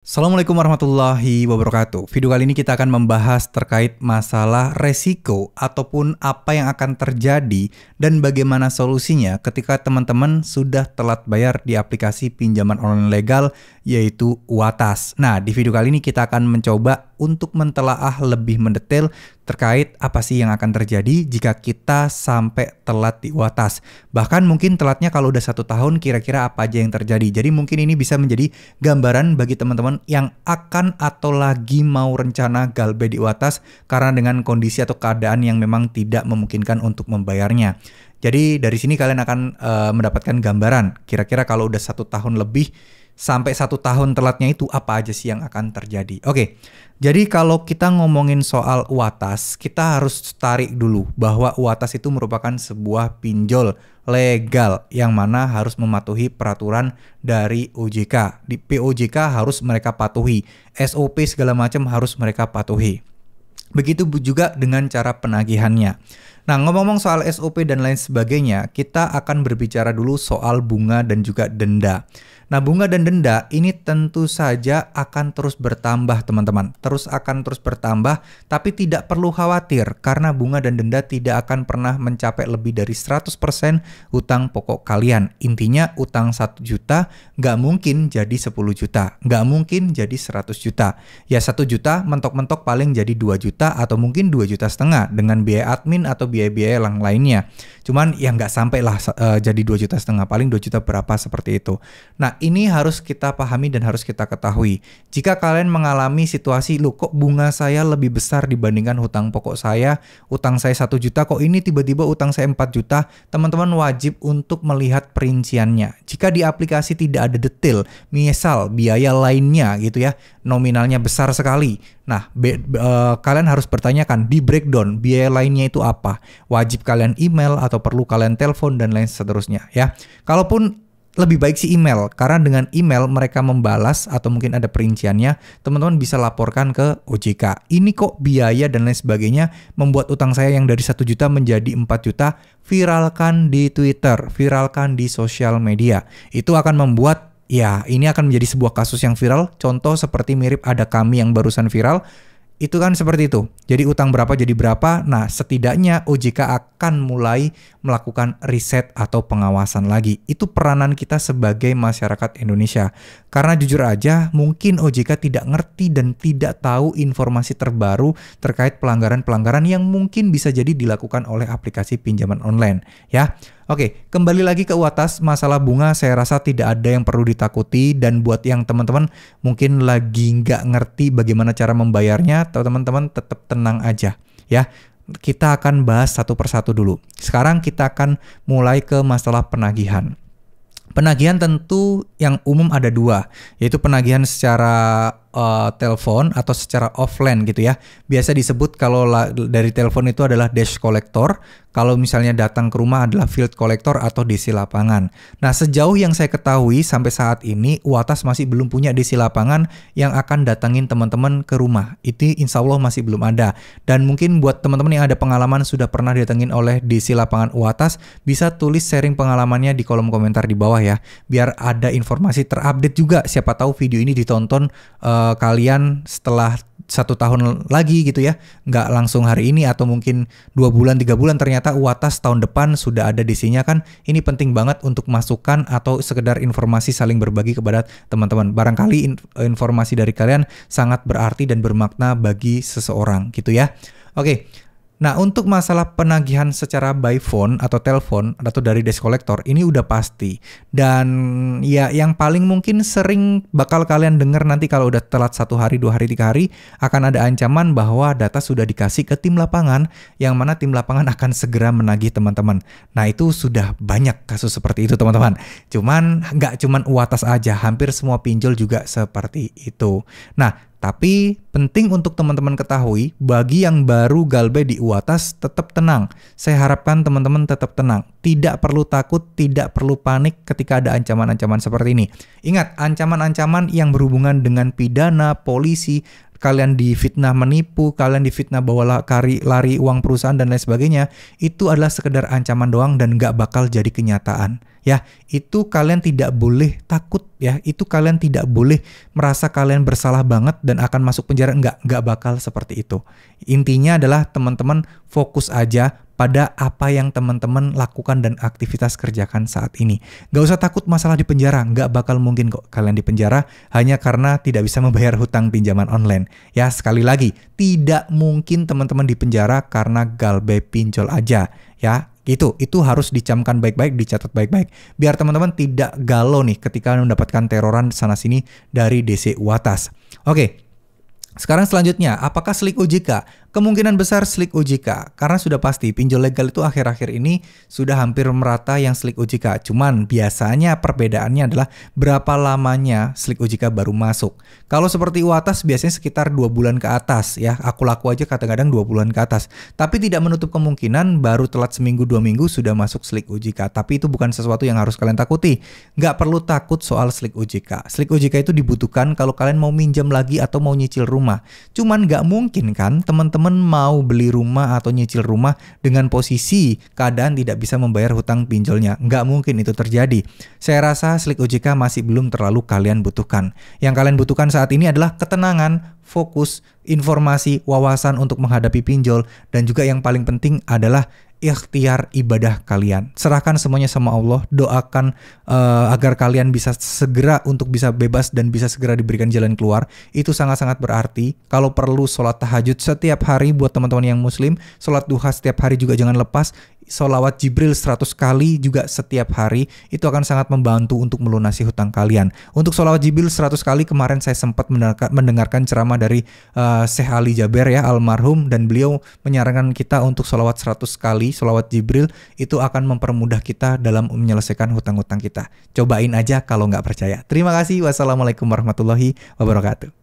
Assalamualaikum warahmatullahi wabarakatuh. Video kali ini kita akan membahas terkait masalah resiko ataupun apa yang akan terjadi dan bagaimana solusinya ketika teman-teman sudah telat bayar di aplikasi pinjaman online legal yaitu UATAS. Nah, di video kali ini kita akan mencoba untuk mentelaah lebih mendetail terkait apa sih yang akan terjadi jika kita sampai telat di UATAS. Bahkan mungkin telatnya kalau udah 1 tahun kira-kira apa aja yang terjadi. Jadi mungkin ini bisa menjadi gambaran bagi teman-teman yang akan atau lagi mau rencana galbe di UATAS karena dengan kondisi atau keadaan yang memang tidak memungkinkan untuk membayarnya. Jadi dari sini kalian akan mendapatkan gambaran kira-kira kalau udah 1 tahun lebih sampai 1 tahun telatnya itu apa aja sih yang akan terjadi. Oke, jadi kalau kita ngomongin soal UATAS, kita harus tarik dulu bahwa UATAS itu merupakan sebuah pinjol legal yang mana harus mematuhi peraturan dari OJK. Di POJK harus mereka patuhi, SOP segala macam harus mereka patuhi. Begitu juga dengan cara penagihannya. Nah, ngomong-ngomong soal SOP dan lain sebagainya, kita akan berbicara dulu soal bunga dan juga denda. Nah, bunga dan denda ini tentu saja akan terus bertambah, teman-teman. Akan terus bertambah, tapi tidak perlu khawatir karena bunga dan denda tidak akan pernah mencapai lebih dari 100% utang pokok kalian. Intinya utang 1 juta nggak mungkin jadi 10 juta, nggak mungkin jadi 100 juta. Ya 1 juta mentok-mentok paling jadi 2 juta atau mungkin 2,5 juta dengan biaya admin atau biaya-biaya yang lainnya. Cuman ya nggak sampai lah jadi 2,5 juta, paling 2 juta berapa seperti itu. Nah, ini harus kita pahami dan harus kita ketahui. Jika kalian mengalami situasi, loh kok bunga saya lebih besar dibandingkan hutang pokok saya, utang saya 1 juta, kok ini tiba-tiba utang saya 4 juta, teman-teman wajib untuk melihat perinciannya. Jika di aplikasi tidak ada detail, misal biaya lainnya gitu ya, nominalnya besar sekali. Nah, kalian harus pertanyakan di breakdown biaya lainnya itu apa. Wajib kalian email atau perlu kalian telepon dan lain seterusnya ya. Kalaupun lebih baik sih email, karena dengan email mereka membalas atau mungkin ada perinciannya, teman-teman bisa laporkan ke OJK. Ini kok biaya dan lain sebagainya membuat utang saya yang dari 1 juta menjadi 4 juta, viralkan di Twitter, viralkan di sosial media. Itu akan membuat, ya ini akan menjadi sebuah kasus yang viral, contoh seperti mirip ada kami yang barusan viral, itu kan seperti itu. Jadi utang berapa jadi berapa. Nah, setidaknya OJK akan mulai melakukan riset atau pengawasan lagi. Itu peranan kita sebagai masyarakat Indonesia. Karena jujur aja, mungkin OJK tidak ngerti dan tidak tahu informasi terbaru terkait pelanggaran-pelanggaran yang mungkin bisa jadi dilakukan oleh aplikasi pinjaman online, ya. Oke, kembali lagi ke UATAS. Masalah bunga saya rasa tidak ada yang perlu ditakuti, dan buat yang teman-teman mungkin lagi nggak ngerti bagaimana cara membayarnya, atau teman-teman tetap tenang aja ya. Kita akan bahas satu persatu dulu. Sekarang kita akan mulai ke masalah penagihan. Penagihan tentu yang umum ada 2, yaitu penagihan secara telepon atau secara offline gitu ya. Biasa disebut kalau dari telepon itu adalah desk kolektor, kalau misalnya datang ke rumah adalah field kolektor atau DC lapangan. Nah, sejauh yang saya ketahui sampai saat ini UATAS masih belum punya DC lapangan yang akan datangin teman-teman ke rumah. Itu insya Allah masih belum ada. Dan mungkin buat teman-teman yang ada pengalaman sudah pernah datangin oleh DC lapangan UATAS, bisa tulis sharing pengalamannya di kolom komentar di bawah ya, biar ada informasi terupdate juga. Siapa tahu video ini ditonton kalian setelah 1 tahun lagi gitu ya, nggak langsung hari ini atau mungkin 2 bulan 3 bulan ternyata UATAS tahun depan sudah ada DC-nya kan. Ini penting banget untuk masukan atau sekedar informasi saling berbagi kepada teman-teman. Barangkali informasi dari kalian sangat berarti dan bermakna bagi seseorang gitu ya. Oke. Nah, untuk masalah penagihan secara by phone atau telepon atau dari desk kolektor ini udah pasti. Dan ya yang paling mungkin sering bakal kalian dengar nanti kalau udah telat 1 hari, 2 hari, 3 hari akan ada ancaman bahwa data sudah dikasih ke tim lapangan, yang mana tim lapangan akan segera menagih teman-teman. Nah, itu sudah banyak kasus seperti itu teman-teman. Cuman nggak cuman UATAS aja, hampir semua pinjol juga seperti itu. Nah, tapi penting untuk teman-teman ketahui, bagi yang baru galbe di UATAS tetap tenang. Saya harapkan teman-teman tetap tenang. Tidak perlu takut, tidak perlu panik ketika ada ancaman-ancaman seperti ini. Ingat, ancaman-ancaman yang berhubungan dengan pidana, polisi, kalian difitnah menipu, kalian difitnah bahwa lari uang perusahaan dan lain sebagainya, itu adalah sekedar ancaman doang dan nggak bakal jadi kenyataan. Ya, itu kalian tidak boleh takut ya, itu kalian tidak boleh merasa kalian bersalah banget dan akan masuk penjara, nggak bakal seperti itu. Intinya adalah teman-teman fokus aja pada apa yang teman-teman lakukan dan aktivitas kerjakan saat ini. Gak usah takut masalah di penjara, nggak bakal mungkin kok kalian di penjara hanya karena tidak bisa membayar hutang pinjaman online. Ya sekali lagi, tidak mungkin teman-teman di penjara karena galbe pincol aja ya. Itu harus dicamkan baik-baik, dicatat baik-baik. Biar teman-teman tidak galau nih ketika mendapatkan teroran sana-sini dari DC UATAS. Oke, sekarang selanjutnya, apakah SLIK OJK? Kemungkinan besar SLIK OJK, karena sudah pasti pinjol legal itu akhir-akhir ini sudah hampir merata yang SLIK OJK. Cuman biasanya perbedaannya adalah berapa lamanya SLIK OJK baru masuk. Kalau seperti UATAS biasanya sekitar 2 bulan ke atas ya, aku laku aja kadang-kadang 2 bulan ke atas. Tapi tidak menutup kemungkinan baru telat seminggu 2 minggu sudah masuk SLIK OJK. Tapi itu bukan sesuatu yang harus kalian takuti. Nggak perlu takut soal SLIK OJK. SLIK OJK itu dibutuhkan kalau kalian mau minjam lagi atau mau nyicil rumah. Cuman nggak mungkin kan teman-teman mau beli rumah atau nyicil rumah dengan posisi keadaan tidak bisa membayar hutang pinjolnya. Nggak mungkin itu terjadi. Saya rasa SLIK OJK masih belum terlalu kalian butuhkan. Yang kalian butuhkan saat ini adalah ketenangan, fokus, informasi, wawasan untuk menghadapi pinjol, dan juga yang paling penting adalah ikhtiar ibadah kalian. Serahkan semuanya sama Allah, doakan agar kalian bisa segera untuk bisa bebas dan bisa segera diberikan jalan keluar. Itu sangat-sangat berarti. Kalau perlu sholat tahajud setiap hari buat teman-teman yang muslim, sholat duha setiap hari juga jangan lepas, sholawat Jibril 100 kali juga setiap hari, itu akan sangat membantu untuk melunasi hutang kalian. Untuk sholawat Jibril 100 kali kemarin saya sempat mendengarkan ceramah dari Syekh Ali Jaber ya, almarhum, dan beliau menyarankan kita untuk sholawat 100 kali, sholawat Jibril, itu akan mempermudah kita dalam menyelesaikan hutang-hutang kita. Cobain aja kalau nggak percaya. Terima kasih. Wassalamualaikum warahmatullahi wabarakatuh.